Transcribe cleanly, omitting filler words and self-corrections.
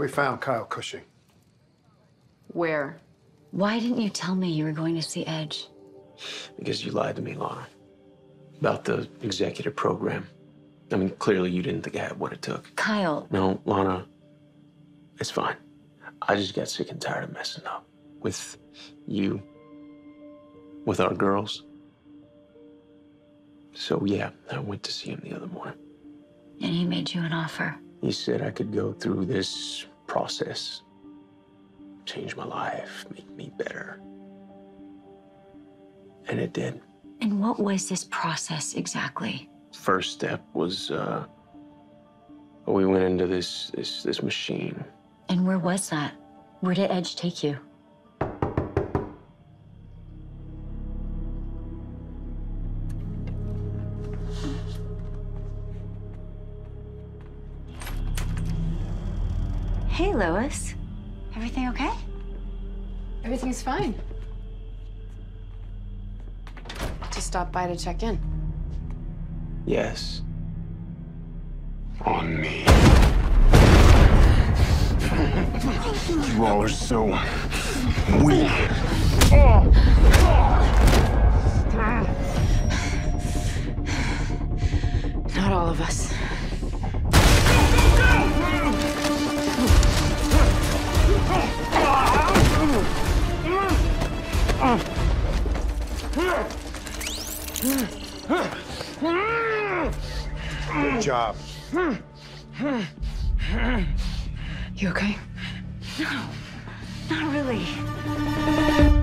We found Kyle Cushing. Where? Why didn't you tell me you were going to see Edge? Because you lied to me, Lana, about the executive program. I mean, clearly you didn't think I had what it took. Kyle. No, Lana, it's fine. I just got sick and tired of messing up with you, with our girls. So yeah, I went to see him the other morning. And he made you an offer? He said I could go through this process, change my life, make me better. And it did. And what was this process exactly? First step was, we went into this machine. And where was that? Where did Edge take you? Hey, Lois. Everything okay? Everything's fine. Just stopped by to check in. Yes. On me. You all are so weak. Not all of us. Good job. You okay? No, not really.